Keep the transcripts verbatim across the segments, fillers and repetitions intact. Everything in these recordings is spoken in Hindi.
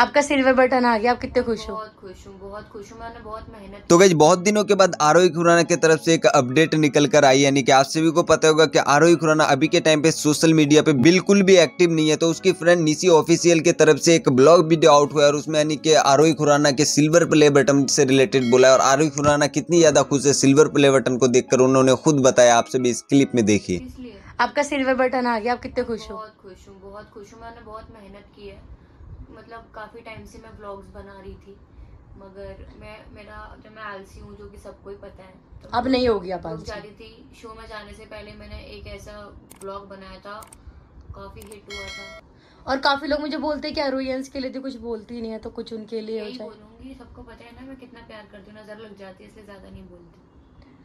आपका सिल्वर बटन आ गया, आप कितने खुश हो? बहुत खुश हूँ, बहुत खुश हूँ, मैंने बहुत मेहनत। तो गाइस बहुत दिनों के बाद आरोही खुराना की तरफ से एक अपडेट निकल कर आई, यानी कि आप सभी को पता होगा कि आरोही खुराना अभी के टाइम पे सोशल मीडिया पे बिल्कुल भी एक्टिव नहीं है। तो उसकी फ्रेंड निशी ऑफिसियल की तरफ से एक ब्लॉग वीडियो आउट हुआ और उसमें यानी कि आरोही खुराना के सिल्वर प्ले बटन से रिलेटेड बोला और आरोही खुराना कितनी ज्यादा खुश है सिल्वर प्ले बटन को देखकर उन्होंने खुद बताया, आप सभी इस क्लिप में देखिए। आपका सिल्वर बटन आ गया, आप कितने खुश हो? बहुत खुश हूँ, बहुत खुश हूँ, मैंने बहुत मेहनत की है। मतलब काफ़ी टाइम से मैं ब्लॉग्स बना रही थी, मगर मैं मेरा जब मैं आलसी हूँ, जो कि सबको ही पता है, तो अब नहीं होगी। आप जा रही थी शो में, जाने से पहले मैंने एक ऐसा ब्लॉग बनाया था, काफ़ी हिट हुआ था और काफ़ी लोग मुझे बोलते हैं कि आरोहियंस के लिए तो कुछ बोलती नहीं है, तो कुछ उनके लिए हो जाए। बोलूँगी, सबको पता है ना मैं कितना प्यार करती हूँ, नज़र लग जाती है, इसलिए ज़्यादा नहीं बोलती।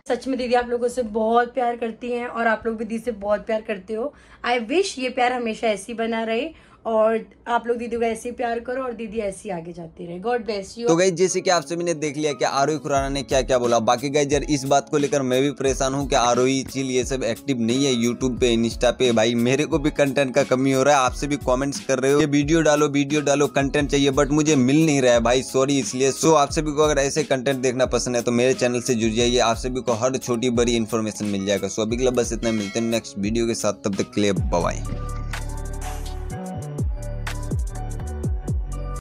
सच में दीदी आप लोगों से बहुत प्यार करती हैं और आप लोग भी दीदी से बहुत प्यार करते हो। आई विश ये प्यार हमेशा ऐसे ही बना रहे और आप लोग दीदी को ऐसे ही प्यार करो और दीदी ऐसे ही आगे जाती रहे। God bless you. तो गाइस जैसे कि आप सभी ने देख लिया कि आरोही खुराना ने क्या क्या बोला। बाकी गाइस यार इस बात को लेकर मैं भी परेशान हूँ कि आरोही चील ये सब एक्टिव नहीं है यूट्यूब पे, इंस्टा पे। भाई मेरे को भी कंटेंट का कमी हो रहा है, आपसे भी कॉमेंट्स कर रहे हो ये वीडियो डालो वीडियो डालो, कंटेंट चाहिए, बट मुझे मिल नहीं रहा है भाई, सॉरी। इसलिए सो आप सभी को अगर ऐसे कंटेंट देखना पसंद है तो मेरे चैनल से जुड़ जाइए, आप सभी को हर छोटी बड़ी इन्फॉर्मेशन मिल जाएगा। सो अभी के लिए बस इतना, मिलते हैं नेक्स्ट वीडियो के साथ, तब तक के लिए बाय।